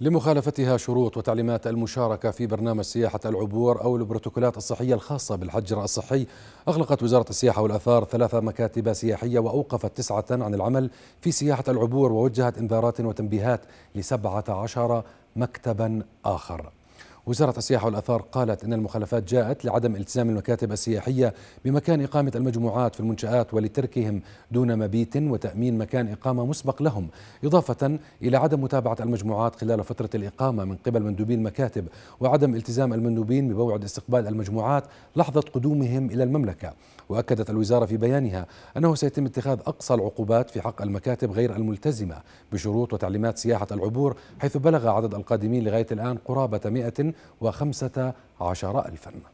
لمخالفتها شروط وتعليمات المشاركة في برنامج سياحة العبور أو البروتوكولات الصحية الخاصة بالحجر الصحي، أغلقت وزارة السياحة والآثار 3 مكاتب سياحية وأوقفت 9 عن العمل في سياحة العبور، ووجهت إنذارات وتنبيهات ل17 مكتبا آخر. وزارة السياحة والآثار قالت إن المخالفات جاءت لعدم التزام المكاتب السياحية بمكان إقامة المجموعات في المنشآت ولتركهم دون مبيت وتأمين مكان إقامة مسبق لهم، إضافة إلى عدم متابعة المجموعات خلال فترة الإقامة من قبل مندوبي المكاتب، وعدم التزام المندوبين بموعد استقبال المجموعات لحظة قدومهم إلى المملكة. وأكدت الوزارة في بيانها أنه سيتم اتخاذ أقصى العقوبات في حق المكاتب غير الملتزمة بشروط وتعليمات سياحة العبور، حيث بلغ عدد القادمين لغاية الآن قرابة 115,000.